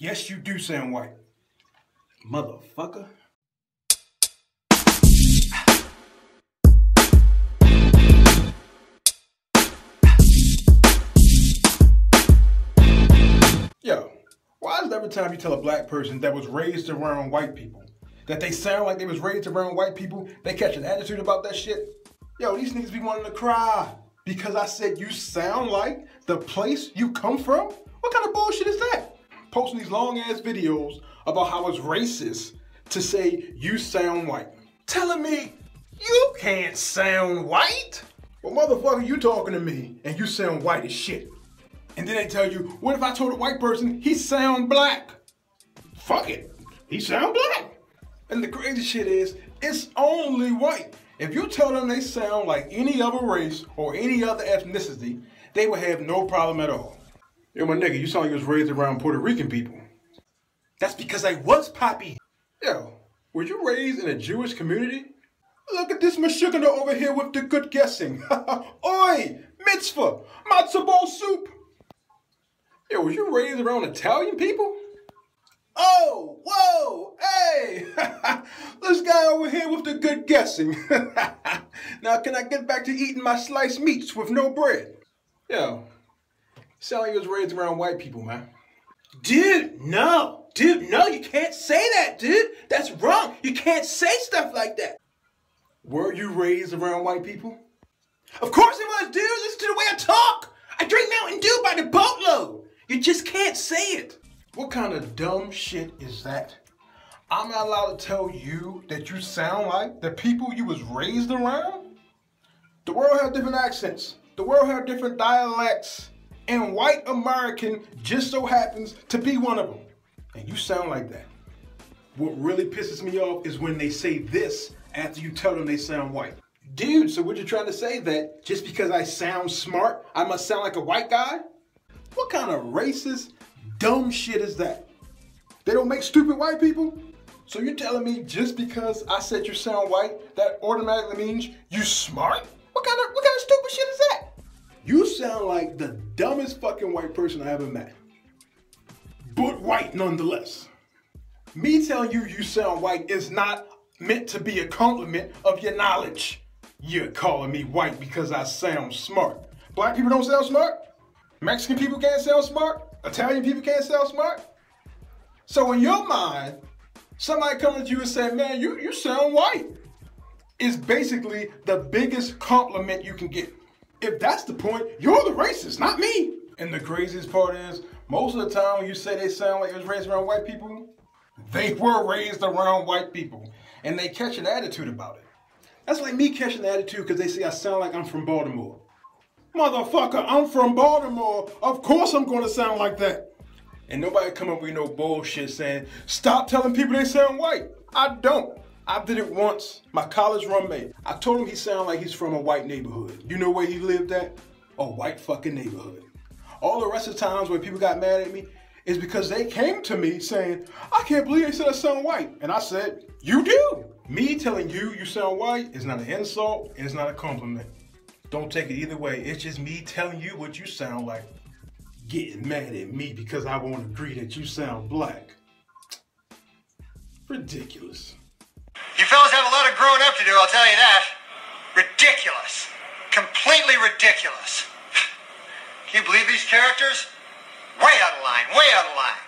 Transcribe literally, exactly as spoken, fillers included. Yes, you do sound white, motherfucker. Yo, why is it every time you tell a black person that was raised around white people, that they sound like they was raised around white people, they catch an attitude about that shit? Yo, these niggas be wanting to cry because I said you sound like the place you come from? What kind of bullshit is that? Posting these long ass videos about how it's racist to say you sound white. Telling me you can't sound white? Well, motherfucker, you talking to me and you sound white as shit. And then they tell you, what if I told a white person he sound black? Fuck it, he sound black. And the crazy shit is, it's only white. If you tell them they sound like any other race or any other ethnicity, they would have no problem at all. Yo, my nigga, you sound like you was raised around Puerto Rican people. That's because I was, Poppy. Yo, were you raised in a Jewish community? Look at this mashukana over here with the good guessing. Oi, mitzvah, matzo ball soup. Yo, were you raised around Italian people? Oh, whoa, hey. This guy over here with the good guessing. Now, can I get back to eating my sliced meats with no bread? Yo. Sound like you was raised around white people, man. Dude, no. Dude, no, you can't say that, dude. That's wrong. You can't say stuff like that. Were you raised around white people? Of course I was, dude. Listen to the way I talk. I drink Mountain Dew by the boatload. You just can't say it. What kind of dumb shit is that? I'm not allowed to tell you that you sound like the people you was raised around? The world has different accents. The world has different dialects. And white American just so happens to be one of them. And you sound like that. What really pisses me off is when they say this after you tell them they sound white. Dude, so what you're trying to say that just because I sound smart, I must sound like a white guy? What kind of racist, dumb shit is that? They don't make stupid white people? So you're telling me just because I said you sound white, that automatically means you smart? What kind of, what kind of stupid shit is that? You sound like the dumbest fucking white person I ever met. But white nonetheless. Me telling you you sound white is not meant to be a compliment of your knowledge. You're calling me white because I sound smart. Black people don't sound smart. Mexican people can't sound smart. Italian people can't sound smart. So in your mind, somebody coming to you and saying, man, you, you sound white, is basically the biggest compliment you can get. If that's the point, you're the racist, not me. And the craziest part is, most of the time when you say they sound like it was raised around white people, they were raised around white people. And they catch an attitude about it. That's like me catching the attitude because they say I sound like I'm from Baltimore. Motherfucker, I'm from Baltimore. Of course I'm going to sound like that. And nobody come up with no bullshit saying, stop telling people they sound white. I don't. I did it once, my college roommate. I told him he sounded like he's from a white neighborhood. You know where he lived at? A white fucking neighborhood. All the rest of the times when people got mad at me is because they came to me saying, I can't believe they said I sound white. And I said, you do. Me telling you you sound white is not an insult, it's not a compliment. Don't take it either way. It's just me telling you what you sound like. Getting mad at me because I won't agree that you sound black. Ridiculous. You fellas have a lot of growing up to do, I'll tell you that. Ridiculous. Completely ridiculous. Can you believe these characters? Way out of line, way out of line.